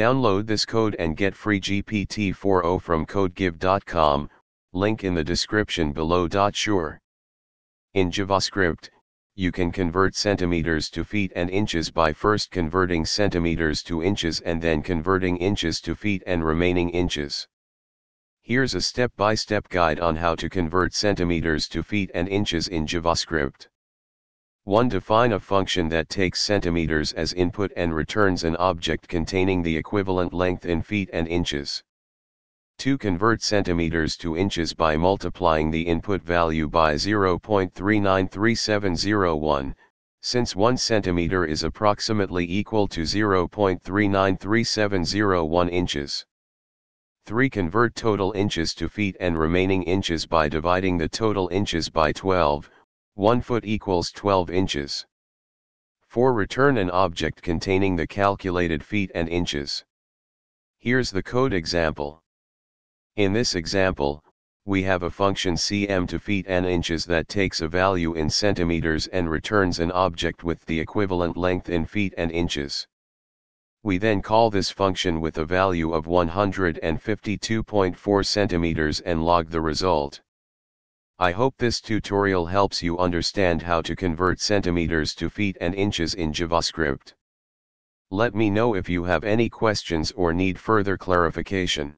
Download this code and get free GPT-4o from codegive.com, link in the description below. Sure. In JavaScript, you can convert centimeters to feet and inches by first converting centimeters to inches and then converting inches to feet and remaining inches. Here's a step-by-step guide on how to convert centimeters to feet and inches in JavaScript. 1. Define a function that takes centimeters as input and returns an object containing the equivalent length in feet and inches. 2. Convert centimeters to inches by multiplying the input value by 0.393701, since 1 centimeter is approximately equal to 0.393701 inches. 3. Convert total inches to feet and remaining inches by dividing the total inches by 12. 1 foot equals 12 inches. 4. Return an object containing the calculated feet and inches. Here's the code example. In this example, we have a function cmToFeetAndInches that takes a value in centimeters and returns an object with the equivalent length in feet and inches. We then call this function with a value of 152.4 centimeters and log the result. I hope this tutorial helps you understand how to convert centimeters to feet and inches in JavaScript. Let me know if you have any questions or need further clarification.